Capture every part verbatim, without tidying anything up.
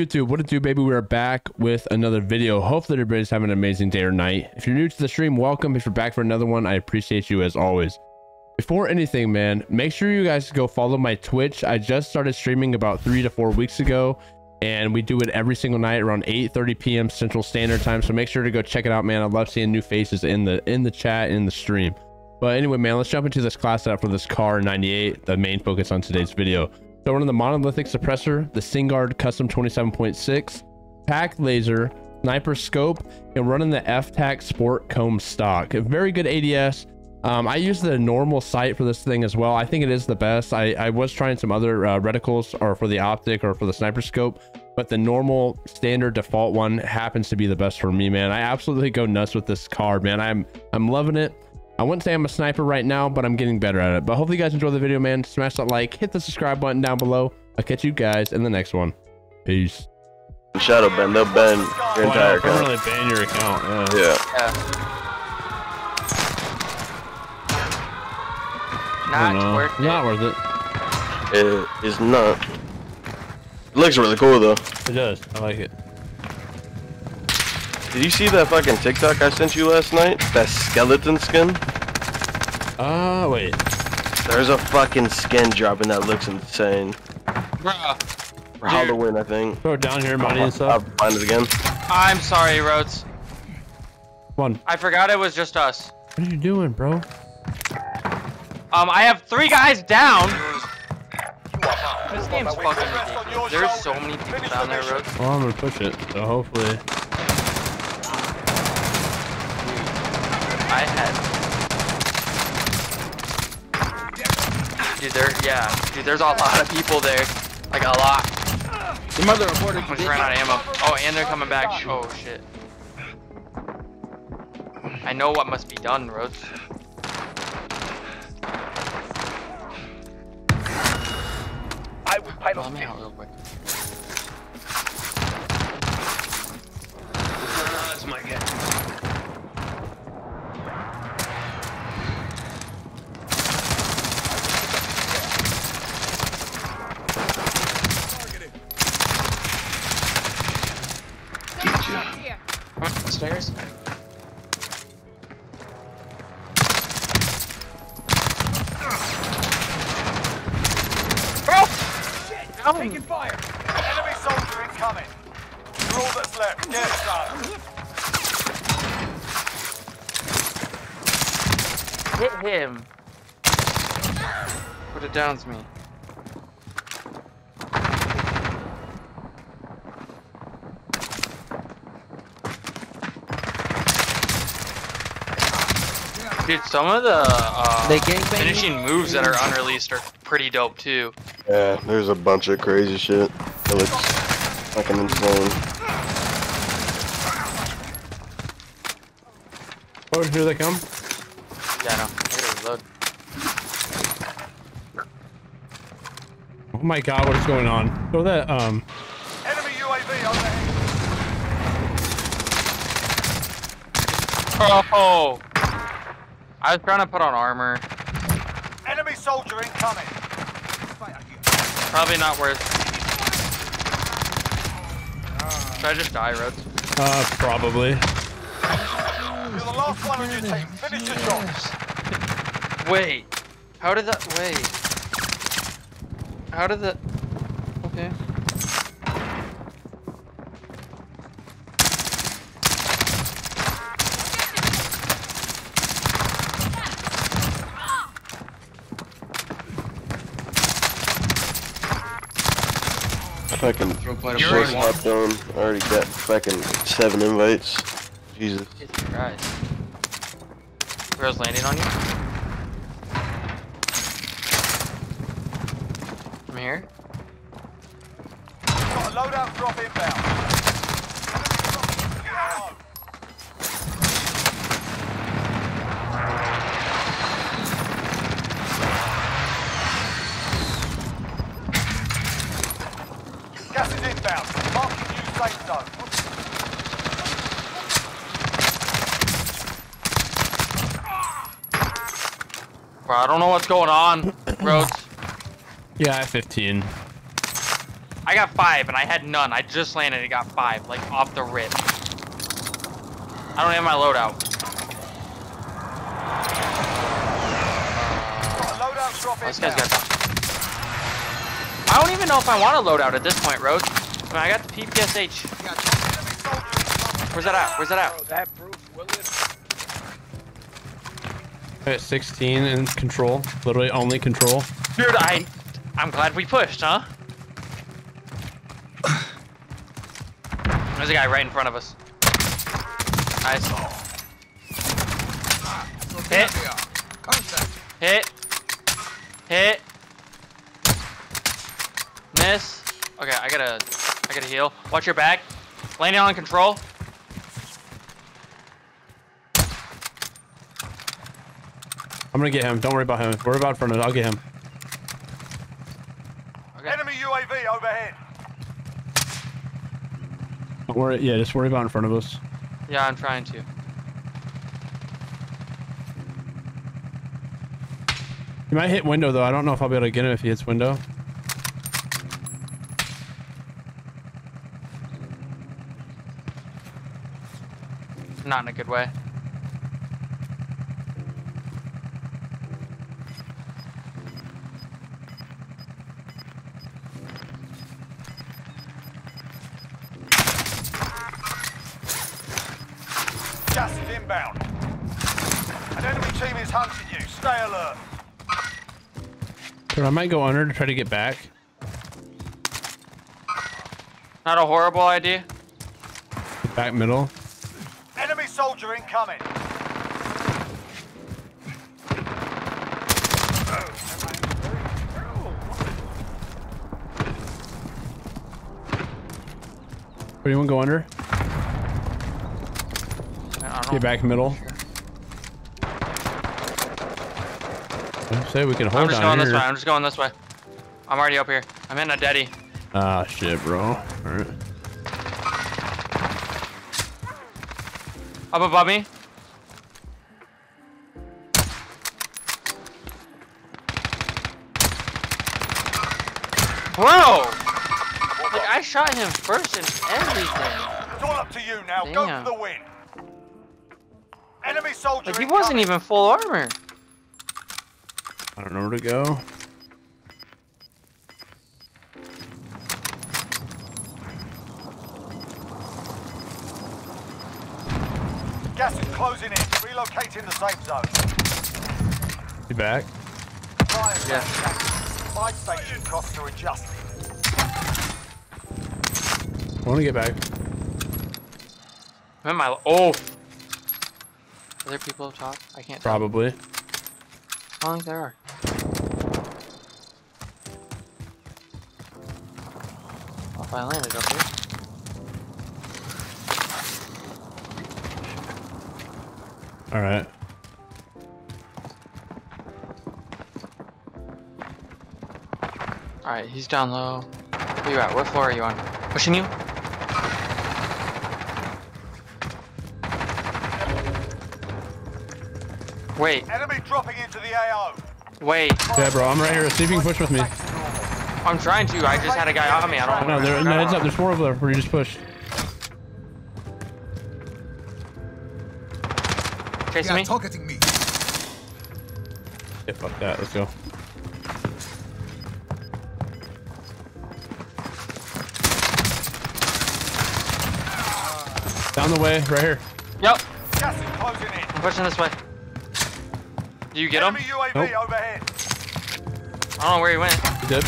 YouTube, what it do, baby? We are back with another video. Hopefully everybody's having an amazing day or night. If you're new to the stream, welcome. If you're back for another one, I appreciate you as always. Before anything, man, make sure you guys go follow my Twitch. I just started streaming about three to four weeks ago, and we do it every single night around eight thirty p m Central Standard Time. So make sure to go check it out, man. I love seeing new faces in the in the chat, in the stream. But anyway, man, let's jump into this class setup for this kar ninety-eight, the main focus on today's video. So we're on the Monolithic Suppressor, the Singuard Custom twenty-seven point six, T A C Laser, Sniper Scope, and running the F-TAC Sport Comb Stock. A very good A D S. Um, I use the normal sight for this thing as well. I think it is the best. I, I was trying some other uh, reticles or for the optic or for the Sniper Scope, but the normal standard default one happens to be the best for me, man. I absolutely go nuts with this card, man. I'm, I'm loving it. I wouldn't say I'm a sniper right now, but I'm getting better at it. But hopefully you guys enjoy the video, man. Smash that like, hit the subscribe button down below. I'll catch you guys in the next one. Peace. Shadow ban, they'll ban your entire account. They'll really ban your account. Yeah. Yeah. yeah. Not worth it. Not worth it. It is not. It looks really cool though. It does. I like it. Did you see that fucking TikTok I sent you last night? That skeleton skin? Oh, uh, wait. There's a fucking skin dropping that looks insane. Bruh. For dude. Halloween, I think. Throw it down here, money and stuff. I'll find it again. I'm sorry, Rhodes. One. I forgot it was just us. What are you doing, bro? Um, I have three guys down. This game's fucking ridiculous. There's so many people down there, Rhodes. Well, I'm gonna push it, so hopefully. I had. Dude, there, yeah. Dude, there's a lot of people there. Like, a lot. The mother reported. I just ran out of ammo. Oh, and they're coming back. Oh, shit. I know what must be done, Rhodes. I would pilot. Let me out real quick. That's my guess. Stairs. Bro! Shit! I'm taking fire! Enemy soldier incoming! You're all that's left, get started! Hit him! Put it downs me. Dude, some of the uh, finishing moves that are unreleased are pretty dope too. Yeah, there's a bunch of crazy shit. It looks fucking insane. Oh, here they come. Yeah, no. Here, look. Oh my god, what is going on? Throw that, um... Enemy U A V on the head. Oh! I was trying to put on armor. Enemy soldier incoming. Probably not worth. Uh, Should I just die, Rhodes? Uh, probably. You're the last one on your team. Finish your jobs. Wait. How did that? Wait. How did that? Okay. Fucking first lap down. I already got fucking seven invites. Jesus. Jesus Christ. Bro's landing on you? From here? Got a loadout drop inbound. Bro, I don't know what's going on, Rhodes. Yeah, I have fifteen. I I got five and I had none. I just landed and got five, like off the rip. I don't have my loadout. Loadout drop. This guy's got done. I don't even know if I want a loadout at this point, Rhodes. I mean, I got the P P S H. Where's that at? Where's that at? That proof will lift. I got sixteen in control. Literally only control. Dude, I, I'm glad we pushed, huh? There's a guy right in front of us. Nice. Hit. Hit. Hit. Miss. Okay, I gotta, I gotta heal. Watch your back. Landing on control. I'm gonna get him. Don't worry about him. Worry about in front of it. I'll get him. Okay. Enemy U A V overhead. Don't worry. Yeah, just worry about in front of us. Yeah, I'm trying to. He might hit window though. I don't know if I'll be able to get him if he hits window. Not in a good way. Inbound. An enemy team is hunting you. Stay alert. Dude, I might go under to try to get back. Not a horrible idea. Back middle. Enemy soldier incoming. Anyone go under? Get back middle. I say we can hold. I'm just down going here. This way. I'm just going this way. I'm already up here. I'm in a deadie. Ah shit, bro. All right. Up above me. Bro, like I shot him first and everything. It's all up to you now. Damn. Go for the win. Enemy soldier. Like he wasn't even full armor. I don't know where to go. Gas is closing in. Relocating the safe zone. You back? Yeah. My station costs are adjusted. I want to get back. Where am I? Oh. Are there people up top? I can't tell. Probably. I don't think there are. Well, if I landed up here. Alright. Alright, he's down low. Where you at? What floor are you on? Pushing you? Wait. Enemy dropping into the A O. Wait. Yeah, bro, I'm right here. See if you can push with me. I'm trying to. I just had a guy on me. I don't know. No, there, no, it's up. There's more over there where you just push. Chasing me? Targeting me. Yeah, fuck that. Let's go. Down the way, right here. Yep. I'm pushing this way. Do you get him? Nope. I don't know where he went. He did.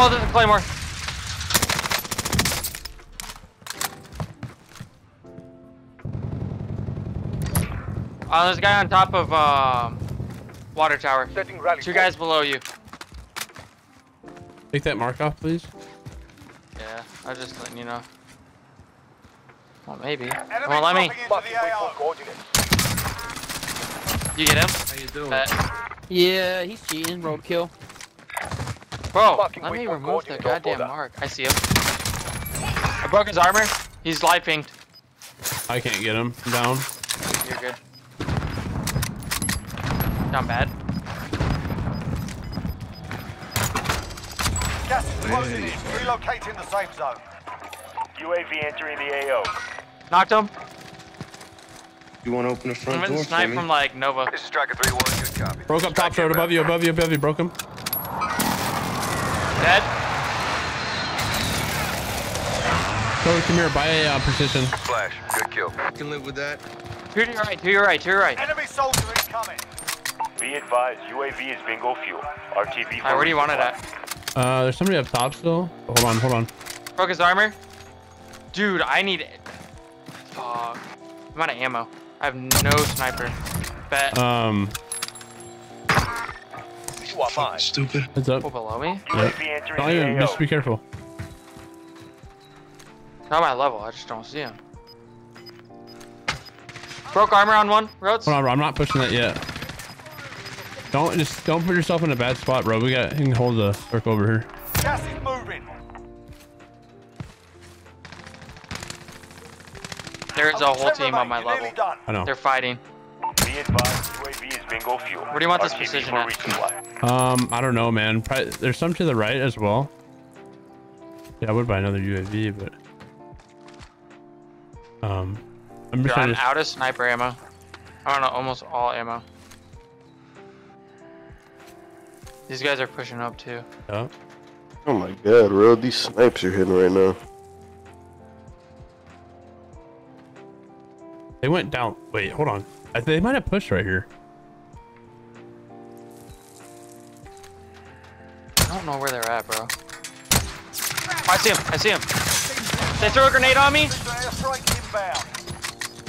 Oh, there's a claymore. Uh, there's a guy on top of um, water tower. Two guys below you. Take that mark off, please. I was just letting you know. Well, maybe. Well, let me. You get him? How you doing? Uh, yeah, he's cheating. Roadkill. Bro, let me remove the goddamn mark. I see him. I broke his armor. He's light pinged. I can't get him. I'm down. You're good. not bad. Gas is closing in. Relocating the safe zone. U A V entering the A O. Knocked him. You want to open the front door? I'm in snipe from like Nova. This is Stryker three one. Good copy. Broke up top road. Above you, above you, above you. Broke him. Dead. Cody, come here. Buy a uh, precision. Flash. Good kill. Can live with that. To your right, to your right, to your right. Enemy soldier incoming. Be advised, U A V is bingo fuel. R T B. Alright, where do you want it at? Uh, there's somebody up top still. Hold on, hold on. Broke his armor. Dude, I need. Fuck. I'm out of ammo. I have no sniper. Bet. Um. Fucking stupid. Heads up. People below me. Yep. Don't even. Just be careful. Not my level. I just don't see him. Broke armor on one. Rhodes. Hold on, bro. I'm not pushing that yet. Don't just don't put yourself in a bad spot, bro. We got you can hold the circle over here. Gas is moving. There's a whole team on my level. I know. They're fighting. Be advised, U A V is bingo fuel. Where do you want this precision at? Um, I don't know, man. Probably, there's some to the right as well. Yeah, I would buy another U A V, but um. I'm Dude, I'm just... out of sniper ammo. I don't know, almost all ammo. These guys are pushing up too. Yeah. Oh my god, bro, these snipes are hitting right now. They went down. Wait, hold on. I, they might have pushed right here. I don't know where they're at, bro. Oh, I see him. I see him. They threw a grenade on me.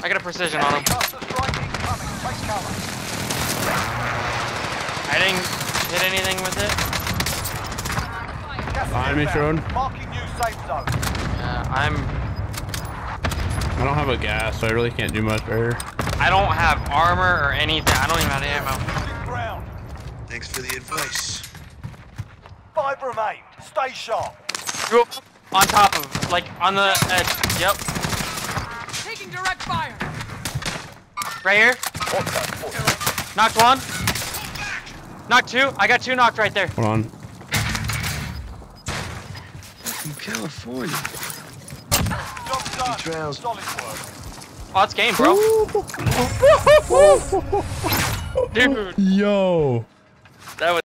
I got a precision on him. I didn't hit anything with it. Behind me, Sharon. Yeah, I'm. I don't have a gas, so I really can't do much right here. I don't have armor or anything. I don't even have ammo. Thanks for the advice. Five remain. Stay sharp. On top of, like, on the edge. Yep. Direct fire. Right here. Knocked one. Knocked two. I got two knocked right there. Hold on. From California. Trails. Oh, it's game, bro. Dude. Yo. That was.